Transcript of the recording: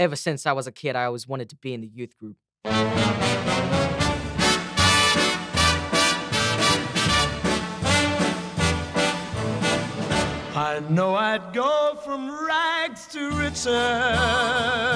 Ever since I was a kid, I always wanted to be in the youth group. I know I'd go from rags to riches.